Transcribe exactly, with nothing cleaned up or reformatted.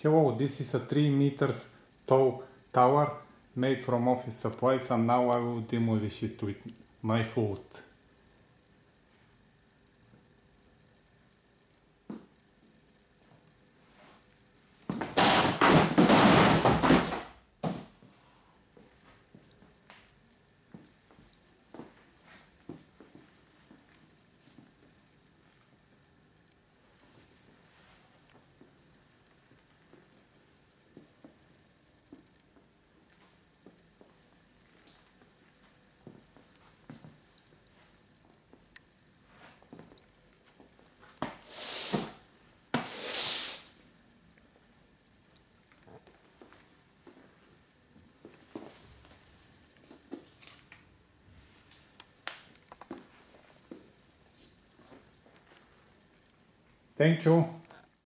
Hello, this is a three meters tall tower made from office supplies, and now I will demolish it with my foot. Thank you.